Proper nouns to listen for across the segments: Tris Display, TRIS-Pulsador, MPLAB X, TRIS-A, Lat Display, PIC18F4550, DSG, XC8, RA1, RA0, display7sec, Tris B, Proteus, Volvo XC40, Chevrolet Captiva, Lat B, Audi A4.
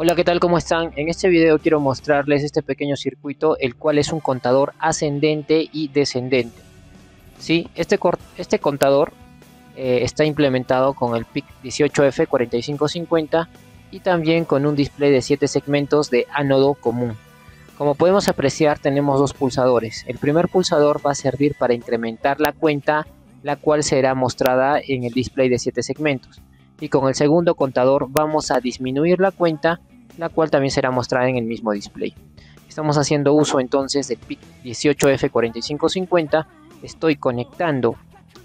Hola, ¿qué tal? ¿Cómo están? En este video quiero mostrarles este pequeño circuito, el cual es un contador ascendente y descendente. ¿Sí? Este contador está implementado con el PIC18F4550 y también con un display de 7 segmentos de ánodo común. Como podemos apreciar, tenemos dos pulsadores. El primer pulsador va a servir para incrementar la cuenta, la cual será mostrada en el display de 7 segmentos. Y con el segundo contador vamos a disminuir la cuenta, la cual también será mostrada en el mismo display. Estamos haciendo uso entonces del PIC18F4550. Estoy conectando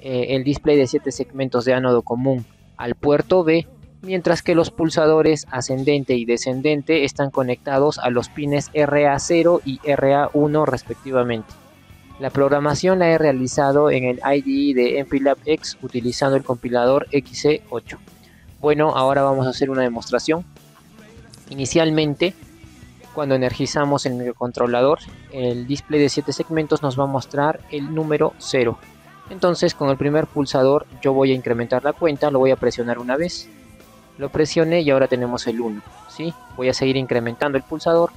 el display de 7 segmentos de ánodo común al puerto B, mientras que los pulsadores ascendente y descendente están conectados a los pines RA0 y RA1 respectivamente. La programación la he realizado en el IDE de MPLAB X utilizando el compilador XC8. Bueno, ahora vamos a hacer una demostración. Inicialmente, cuando energizamos el microcontrolador, el display de 7 segmentos nos va a mostrar el número 0. Entonces, con el primer pulsador yo voy a incrementar la cuenta, lo voy a presionar una vez. Lo presioné y ahora tenemos el 1, ¿sí? Voy a seguir incrementando el pulsador.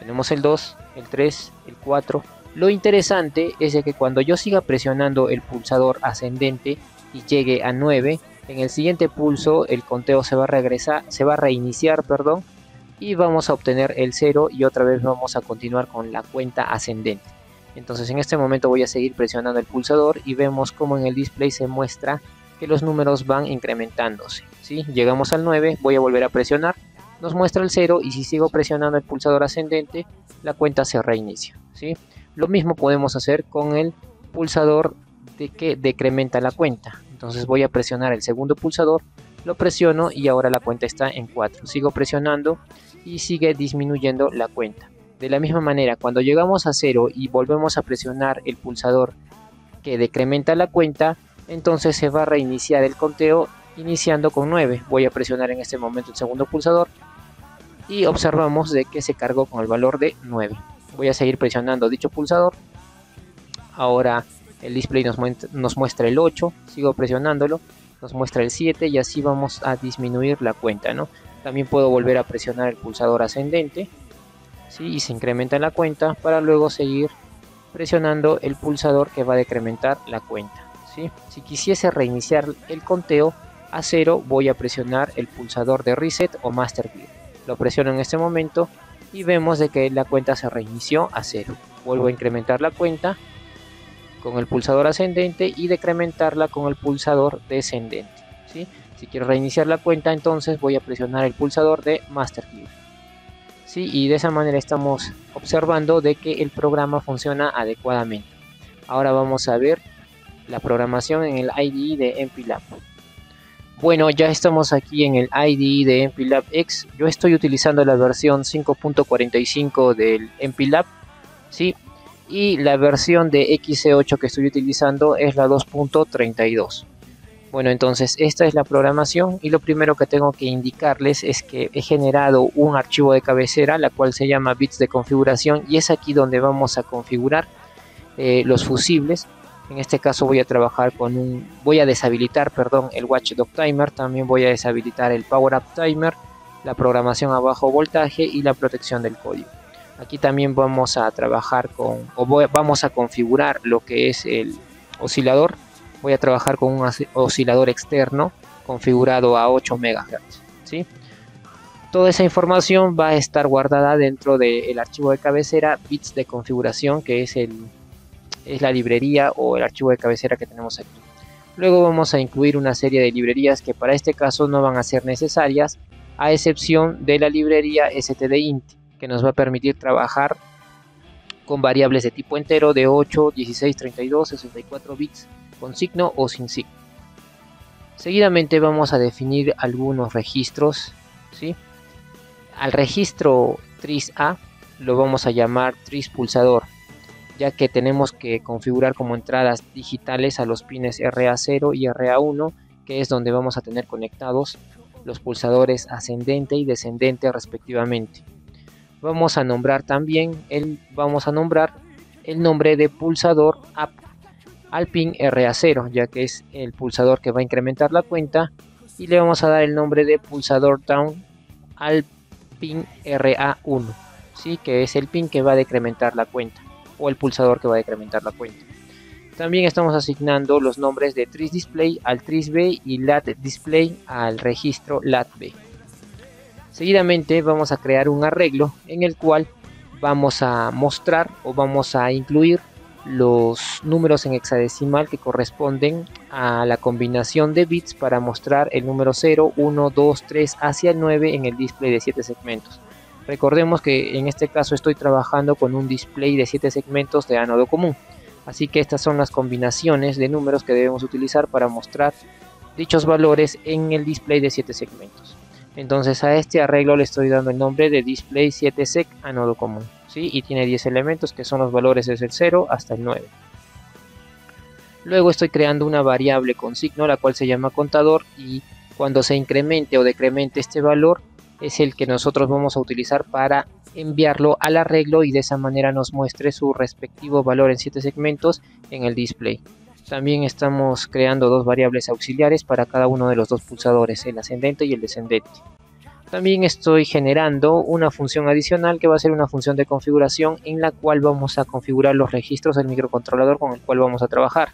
Tenemos el 2, el 3, el 4... Lo interesante es de que cuando yo siga presionando el pulsador ascendente y llegue a 9, en el siguiente pulso el conteo se va a reiniciar, y vamos a obtener el 0 y otra vez vamos a continuar con la cuenta ascendente. Entonces en este momento voy a seguir presionando el pulsador y vemos como en el display se muestra que los números van incrementándose, ¿sí? Llegamos al 9, voy a volver a presionar, nos muestra el 0 y si sigo presionando el pulsador ascendente la cuenta se reinicia, ¿sí? Lo mismo podemos hacer con el pulsador de que decrementa la cuenta. Entonces voy a presionar el segundo pulsador, lo presiono y ahora la cuenta está en 4. Sigo presionando y sigue disminuyendo la cuenta. De la misma manera, cuando llegamos a 0 y volvemos a presionar el pulsador que decrementa la cuenta, entonces se va a reiniciar el conteo iniciando con 9. Voy a presionar en este momento el segundo pulsador y observamos de que se cargó con el valor de 9. Voy a seguir presionando dicho pulsador. Ahora el display nos muestra el 8. Sigo presionándolo. Nos muestra el 7 y así vamos a disminuir la cuenta, ¿no? También puedo volver a presionar el pulsador ascendente, ¿sí? Y se incrementa la cuenta para luego seguir presionando el pulsador que va a decrementar la cuenta, ¿sí? Si quisiese reiniciar el conteo a 0 voy a presionar el pulsador de reset o master clear. Lo presiono en este momento y vemos de que la cuenta se reinició a 0. Vuelvo a incrementar la cuenta con el pulsador ascendente y decrementarla con el pulsador descendente, ¿sí? Si quiero reiniciar la cuenta entonces voy a presionar el pulsador de master clear, ¿sí? Y de esa manera estamos observando de que el programa funciona adecuadamente. Ahora vamos a ver la programación en el IDE de MPLAB. Bueno, ya estamos aquí en el IDE de MPLAB X. Yo estoy utilizando la versión 5.45 del MPLAB, ¿sí? Y la versión de XC8 que estoy utilizando es la 2.32. Bueno, entonces esta es la programación y lo primero que tengo que indicarles es que he generado un archivo de cabecera, la cual se llama bits de configuración, y es aquí donde vamos a configurar los fusibles. En este caso voy a trabajar con voy a deshabilitar el Watchdog Timer, también voy a deshabilitar el Power Up Timer, la programación a bajo voltaje y la protección del código. Aquí también vamos a trabajar con, vamos a configurar lo que es el oscilador. Voy a trabajar con un oscilador externo configurado a 8 MHz, ¿sí? Toda esa información va a estar guardada dentro del archivo de cabecera bits de configuración, que es la librería o el archivo de cabecera que tenemos aquí. Luego vamos a incluir una serie de librerías que para este caso no van a ser necesarias, a excepción de la librería stdInt, que nos va a permitir trabajar con variables de tipo entero de 8, 16, 32, 64 bits, con signo o sin signo. Seguidamente vamos a definir algunos registros, ¿sí? Al registro TRIS-A lo vamos a llamar TRIS-Pulsador, ya que tenemos que configurar como entradas digitales a los pines RA0 y RA1, que es donde vamos a tener conectados los pulsadores ascendente y descendente respectivamente. Vamos a nombrar también el nombre de pulsador up al pin RA0, ya que es el pulsador que va a incrementar la cuenta, y le vamos a dar el nombre de pulsador down al pin RA1, ¿sí? Que es el pin que va a decrementar la cuenta, o el pulsador que va a decrementar la cuenta. También estamos asignando los nombres de Tris Display al Tris B y Lat Display al registro Lat B. Seguidamente vamos a crear un arreglo en el cual vamos a mostrar o vamos a incluir los números en hexadecimal que corresponden a la combinación de bits para mostrar el número 0, 1, 2, 3 hacia el 9 en el display de 7 segmentos. Recordemos que en este caso estoy trabajando con un display de 7 segmentos de ánodo común. Así que estas son las combinaciones de números que debemos utilizar para mostrar dichos valores en el display de 7 segmentos. Entonces a este arreglo le estoy dando el nombre de display7sec ánodo común, ¿sí? Y tiene 10 elementos que son los valores desde el 0 hasta el 9. Luego estoy creando una variable con signo, la cual se llama contador, y cuando se incremente o decremente este valor es el que nosotros vamos a utilizar para enviarlo al arreglo y de esa manera nos muestre su respectivo valor en 7 segmentos en el display. También estamos creando dos variables auxiliares para cada uno de los dos pulsadores, el ascendente y el descendente. También estoy generando una función adicional que va a ser una función de configuración en la cual vamos a configurar los registros del microcontrolador con el cual vamos a trabajar.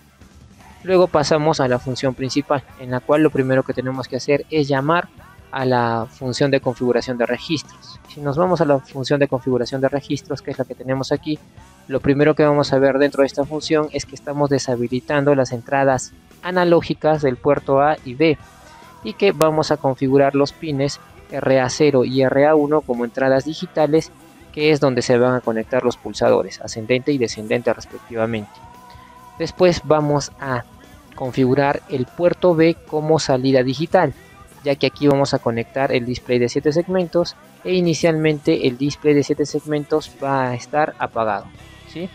Luego pasamos a la función principal, en la cual lo primero que tenemos que hacer es llamar a la función de configuración de registros. Si nos vamos a la función de configuración de registros, que es la que tenemos aquí, lo primero que vamos a ver dentro de esta función es que estamos deshabilitando las entradas analógicas del puerto A y B, y que vamos a configurar los pines RA0 y RA1 como entradas digitales, que es donde se van a conectar los pulsadores ascendente y descendente respectivamente. Después vamos a configurar el puerto B como salida digital, ya que aquí vamos a conectar el display de 7 segmentos e inicialmente el display de 7 segmentos va a estar apagado, ¿sí?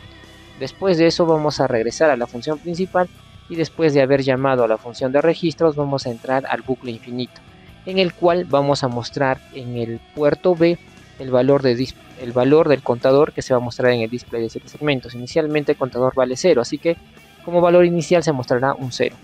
Después de eso vamos a regresar a la función principal y después de haber llamado a la función de registros vamos a entrar al bucle infinito, en el cual vamos a mostrar en el puerto B el valor del contador que se va a mostrar en el display de 7 segmentos. Inicialmente el contador vale 0, así que como valor inicial se mostrará un 0.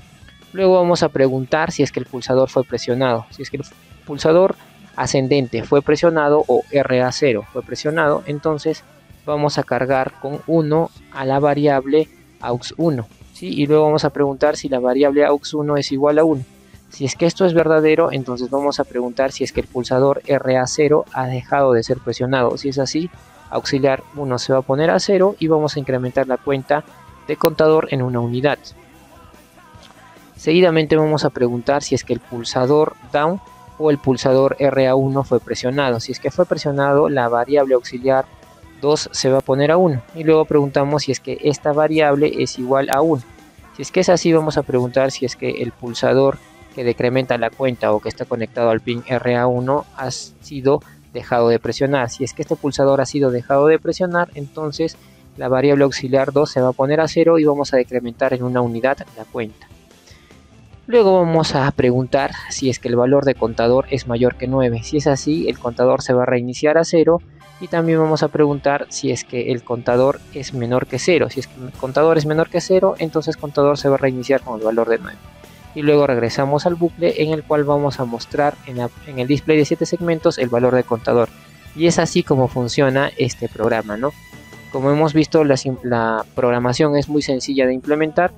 Luego vamos a preguntar si es que el pulsador fue presionado. Si es que el pulsador ascendente fue presionado o RA0 fue presionado, entonces vamos a cargar con 1 a la variable aux1, ¿sí? Y luego vamos a preguntar si la variable aux1 es igual a 1. Si es que esto es verdadero, entonces vamos a preguntar si es que el pulsador RA0 ha dejado de ser presionado. Si es así, auxiliar 1 se va a poner a 0 y vamos a incrementar la cuenta de contador en una unidad. Seguidamente vamos a preguntar si es que el pulsador down o el pulsador RA1 fue presionado. Si es que fue presionado, la variable auxiliar 2 se va a poner a 1. Y luego preguntamos si es que esta variable es igual a 1. Si es que es así, vamos a preguntar si es que el pulsador que decrementa la cuenta o que está conectado al pin RA1 ha sido dejado de presionar. Si es que este pulsador ha sido dejado de presionar, entonces la variable auxiliar 2 se va a poner a 0 y vamos a decrementar en una unidad la cuenta. Luego vamos a preguntar si es que el valor de contador es mayor que 9. Si es así, el contador se va a reiniciar a 0. Y también vamos a preguntar si es que el contador es menor que 0. Si es que el contador es menor que 0, entonces el contador se va a reiniciar con el valor de 9. Y luego regresamos al bucle en el cual vamos a mostrar en el display de 7 segmentos el valor de contador. Y es así como funciona este programa, ¿no? Como hemos visto, la programación es muy sencilla de implementar.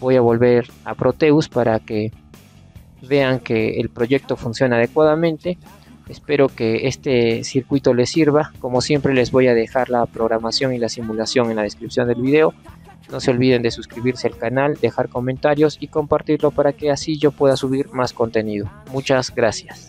Voy a volver a Proteus para que vean que el proyecto funciona adecuadamente. Espero que este circuito les sirva. Como siempre, les voy a dejar la programación y la simulación en la descripción del video. No se olviden de suscribirse al canal, dejar comentarios y compartirlo para que así yo pueda subir más contenido. Muchas gracias.